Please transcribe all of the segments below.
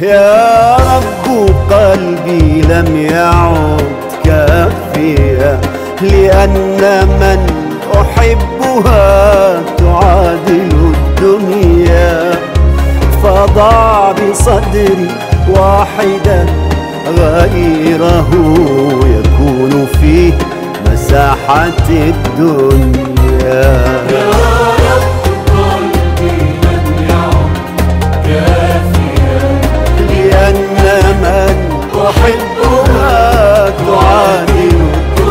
يا رب قلبي لم يعد كافيا، لأن من أحبها تعادل الدنيا. فضع بصدري واحدا غيره يكون فيه مساحة الدنيا. أحبها تعادل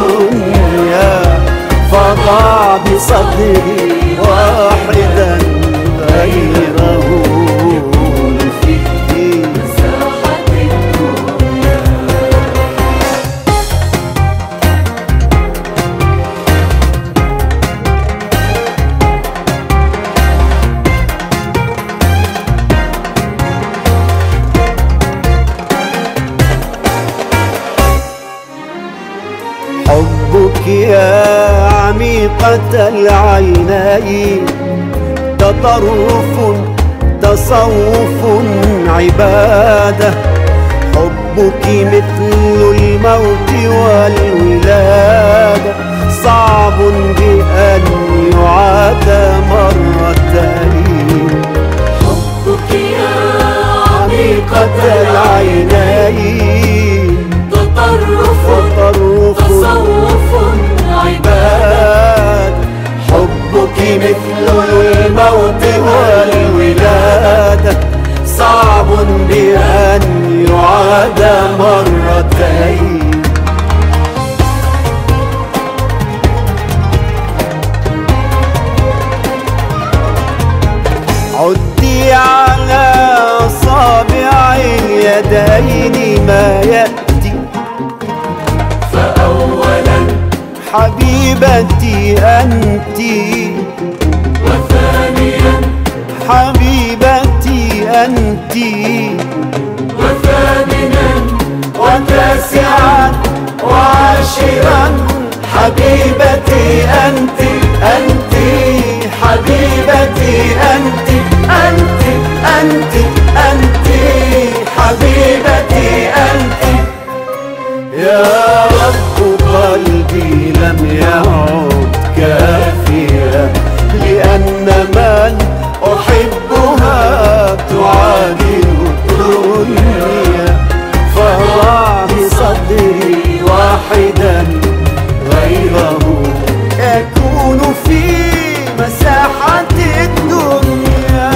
الدنيا، فضع بصدري واحدا غيره يكون في مساحة الدنيا. حبك يا عميقة العينين تطرف تصوف عبادة. حبك مثل الموت والولادة، صعب بأن يعاد مرتين. حبك يا عميقة العينين تطرف مثل الموت والولادة، صعب بأن يعاد مرتين. عدي على أصابع اليدين ما يأتي، فأولا حبيبتي أنتِ، وثانيا حبيبتي أنتِ، وثامنا وتاسعا وعاشرا حبيبتي أنتِ. أنتِ حبيبتي أنتِ، أنتِ أنتِ أنتِ حبيبتي أنتِ. يا رب قلبي لم يعد كافيا، لأن من أحبها تعادل الدنيا. فضع بصدري واحدا غيره يكون في مساحة الدنيا.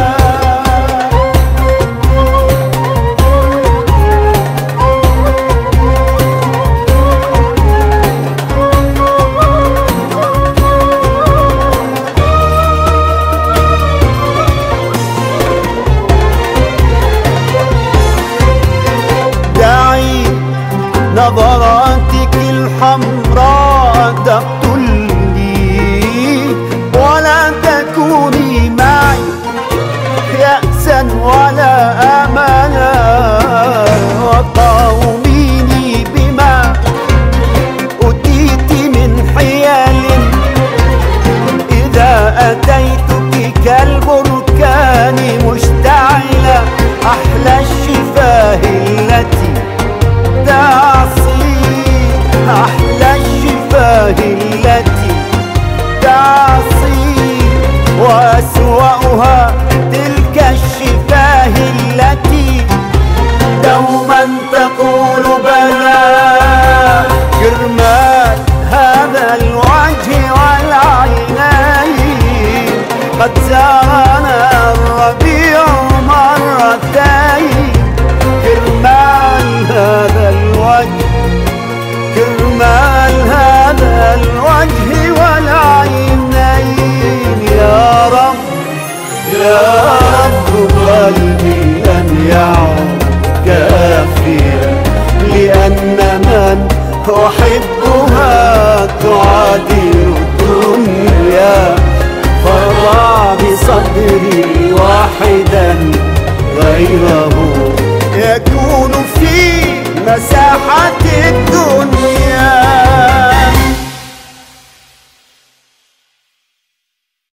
نظراتك الحمراء تقتلني، ولا تكوني معي يأسا ولا أملا. وقاوميني بما أتيت من حيال، إذا أتيتك كالبركان مشتعلة أحلى الشفاه التي تعصي، أحلى الشفاه التي تعصي، وأسوأها تلك الشفاه تحبها تعادل الدنيا، فارضع بصدري واحدا غيره يكون في مساحة الدنيا.